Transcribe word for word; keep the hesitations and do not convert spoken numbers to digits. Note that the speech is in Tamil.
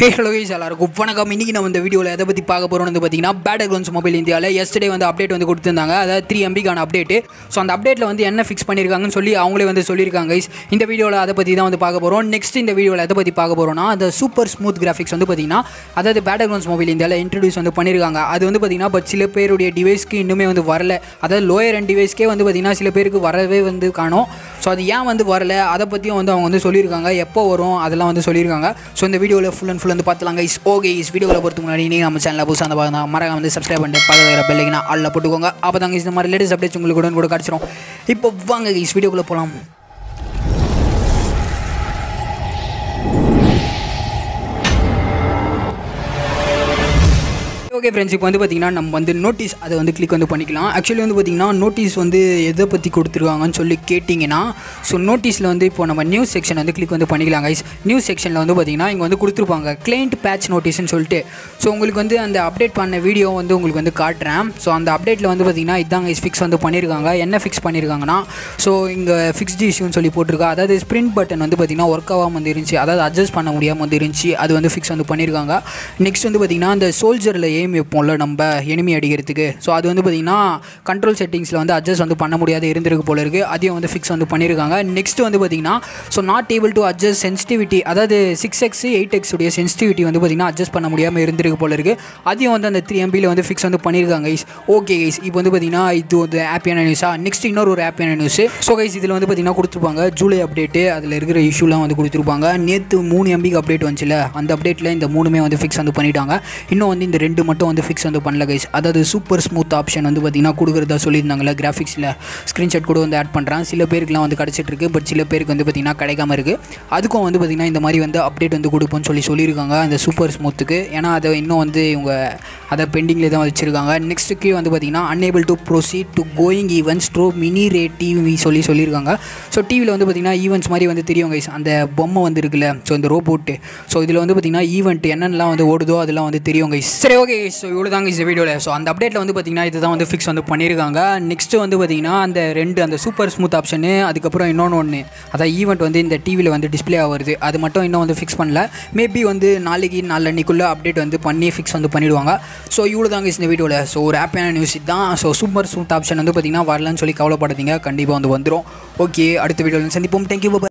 Hey hello guys, எல்லாருக்கும் வணக்கம். இன்னைக்கு நம்ம இந்த வீடியோல எதை பத்தி பார்க்க போறோம்னு பாத்தீங்கன்னா பேட்டர்க்ரவுண்ட்ஸ் மொபைல் இந்தியால yesterday வந்து அப்டேட் வந்து கொடுத்திருந்தாங்க. அதாவது three M B கான அப்டேட். சோ அந்த அப்டேட்ல வந்து என்ன ஃபிக்ஸ் பண்ணிருக்காங்கன்னு சொல்லி அவங்களே வந்து சொல்லிருக்காங்க गाइस. இந்த வீடியோல அத பத்தி தான் வந்து பார்க்க போறோம். நெக்ஸ்ட் இந்த வீடியோல எதை பத்தி பார்க்க போறோம்னா அந்த சூப்பர் ஸ்மூத் கிராபிக்ஸ் வந்து பாத்தீங்கன்னா அதாவது பேட்டர்க்ரவுண்ட்ஸ் மொபைல் இந்தியால இன்ட்ரோ듀ஸ் வந்து பண்ணிருக்காங்க. அது வந்து பாத்தீங்கன்னா பட் சில பேருடைய டிவைஸ்க்கு இன்னுமே வந்து வரல. அதாவது லோயர் எண்ட் டிவைஸ்க்கே வந்து பாத்தீங்கன்னா சில பேருக்கு வரவே வந்து காணோம். சோ அது ஏன் வந்து வரல அத பத்தி வந்து அவங்க வந்து சொல்லிருக்காங்க. எப்போ வரும் அதெல்லாம் வந்து சொல்லிருக்காங்க. சோ இந்த வீடியோல ஃபுல் அண்ட் வந்து பார்த்துலாம் गाइस. ஓகே गाइस, வீடியோல போறதுக்கு முன்னாடி நீங்க நம்ம சேனலை புதுசா வந்து பாருங்க, மறக்காம வந்து Subscribe பண்ணிட்டு பக்கத்துல இருக்கிற பெல் ஐகானை ஆல்ல போட்டுக்கோங்க. அப்பதான் गाइस இந்த மாதிரி லேட்டஸ்ட் அப்டேட்ஸ் உங்களுக்கு உடனே கூட கிடைச்சிரும். இப்போ வாங்க गाइस வீடியோக்குள்ள போலாம். ஓகே ஃப்ரெண்ட்ஸ், இப்போ வந்து பார்த்தீங்கன்னா நம்ம வந்து நோட்டீஸ் அதை வந்து கிளிக் வந்து பண்ணிக்கலாம். ஆக்சுவலி வந்து பார்த்திங்கன்னா நோட்டீஸ் வந்து எதை பற்றி கொடுத்துருக்காங்கன்னு சொல்லி கேட்டிங்கன்னா ஸோ நோட்டீஸில் வந்து இப்போ நம்ம நியூஸ் செக்ஷன் வந்து கிளிக் வந்து பண்ணிக்கலாம் गाइस. நியூஸ் செக்ஷனில் வந்து பார்த்திங்கன்னா இங்கே வந்து கொடுத்துருப்பாங்க கிளைண்ட் பேட்ச் நோட்டீஸ்னு சொல்லிட்டு. ஸோ உங்களுக்கு வந்து அந்த அப்டேட் பண்ண வீடியோ வந்து உங்களுக்கு வந்து காட்டுறேன். ஸோ அந்த அப்டேட்டில் வந்து பார்த்திங்கன்னா இதான் गाइस ஃபிக்ஸ் வந்து பண்ணியிருக்காங்க. என்ன ஃபிக்ஸ் பண்ணியிருக்காங்கன்னா ஸோ இங்கே ஃபிக்ஸ்டு இஷ்யூன்னு சொல்லி போட்டிருக்கா. அதாவது ஸ்ப்ரிண்ட் பட்டன் வந்து பார்த்திங்கன்னா ஒர்க் ஆகாமல் வந்து இருந்துச்சு, அதாவது அட்ஜஸ்ட் பண்ண முடியாமல் வந்து இருந்துச்சு. அது வந்து ஃபிக்ஸ் வந்து பண்ணியிருக்காங்க. நெக்ஸ்ட் வந்து பார்த்திங்கன்னா அந்த சோல்ஜரில் ஏம் வைப்போம்ல நம்ம எனிமி அடிக்கிறதுக்கு, ஸோ அது வந்து பார்த்திங்கன்னா கண்ட்ரோல் செட்டிங்ஸில் வந்து அட்ஜஸ்ட் வந்து பண்ண முடியாத இருந்திருக்கு போல இருக்குது. அதையும் வந்து ஃபிக்ஸ் வந்து பண்ணியிருக்காங்க. நெக்ஸ்ட் வந்து பார்த்திங்கன்னா so not able to adjust sensitivity, அதாவது சிக்ஸ் எக்ஸ் எயிட் எக்ஸ் உடைய சென்சிட்டிவிட்டி வந்து பார்த்திங்கன்னா அட்ஜஸ்ட் பண்ண முடியாமல் இருந்திருக்கு போல இருக்குது. அதையும் வந்து அந்த த்ரீ எம்பியில் வந்து ஃபிக்ஸ் வந்து பண்ணியிருக்காங்க गाइस. ஓகே गाइस, இப்போ வந்து பார்த்திங்கன்னா இது ஒரு ஹாப்பியான நியூஸா. நெக்ஸ்ட் இன்னொரு ஒரு ஹாப்பியான நியூஸ். ஸோ गाइस இதில் வந்து பார்த்திங்கன்னா கொடுத்துருப்பாங்க ஜூலை அப்டேட்டு, அதில் இருக்கிற இஷ்யூலாம் வந்து கொடுத்துருப்பாங்க. நேற்று மூணு எம்பிக்கு அப்டேட் வந்துச்சுல, அந்த அப்டேட்டில் இந்த மூணுமே வந்து ஃபிக்ஸ் வந்து பண்ணிட்டாங்க. இன்னும் வந்து இந்த ரெண்டு மட்டும் வந்து ஃபிக்ஸ் வந்து பண்ணல गाइस. அதாவது சூப்பர் ஸ்மூத் ஆப்ஷன் வந்து பார்த்திங்கன்னா கொடுக்குறதா சொல்லியிருந்தாங்களே கிராஃபிக்ஸில், ஸ்க்ரீன்ஷாட் கூட வந்து ஆட் பண்ணுறான். சில பேருக்குலாம் வந்து கிடச்சிட்ருக்கு, பட் சில பேருக்கு வந்து பார்த்திங்கன்னா கிடைக்காம இருக்குது. அதுக்கும் வந்து பார்த்திங்கன்னா இந்த மாதிரி வந்து அப்டேட் வந்து கொடுப்போம்னு சொல்லி சொல்லியிருக்காங்க அந்த சூப்பர் ஸ்மூத்துக்கு. ஏன்னா அதை இன்னும் வந்து இவங்க அதை பெண்டிங்கில் தான் வச்சுருக்காங்க. நெக்ஸ்ட்டுக்கு வந்து பார்த்திங்கன்னா unable to proceed to going events through mini ray TV சொல்லி சொல்லியிருக்காங்க. ஸோ டிவியில் வந்து பார்த்திங்கன்னா ஈவெண்ட்ஸ் மாதிரி வந்து தெரியும் गाइस. அந்த பொம்மை வந்து இருக்குல்ல, ஸோ இந்த ரோபோட்டு, ஸோ இதில் வந்து பார்த்திங்கன்னா ஈவெண்ட் என்னென்னலாம் வந்து ஓடுதோ அதெல்லாம் வந்து தெரியும் गाइस. சரி ஓகே, ஸோ இவ்வளோ தாங்க இந்த வீடியோவில். ஸோ அந்த அப்டேட்டில் வந்து பார்த்திங்கன்னா இதுதான் வந்து ஃபிக்ஸ் வந்து பண்ணியிருக்காங்க. நெக்ஸ்ட்டு வந்து பார்த்திங்கன்னா அந்த ரெண்டு அந்த சூப்பர் ஸ்மூத் ஆப்ஷனு, அதுக்கப்புறம் இன்னொன்று ஒன்று அதான் ஈவெண்ட் வந்து இந்த டிவியில் வந்து டிஸ்பிளே ஆகுது, அது மட்டும் இன்னும் வந்து ஃபிக்ஸ் பண்ணல. மேபி வந்து நாளைக்கு நாலன்னைக்குள்ளே அப்டேட் வந்து பண்ணி ஃபிக்ஸ் வந்து பண்ணிவிடுவாங்க. ஸோ இவ்வளோ தாங்க இந்த வீடியோவில். ஸோ ஒரு ஹாப்பியான நியூஸ் தான். ஸோ சூப்பர் ஸ்மூத் ஆப்ஷன் வந்து பார்த்திங்கன்னா வரலன்னு சொல்லி கவலைப்படாதீங்க, கண்டிப்பாக வந்து வந்துடும். ஓகே, அடுத்த வீடியோவில் சந்திப்போம். தேங்க்யூ.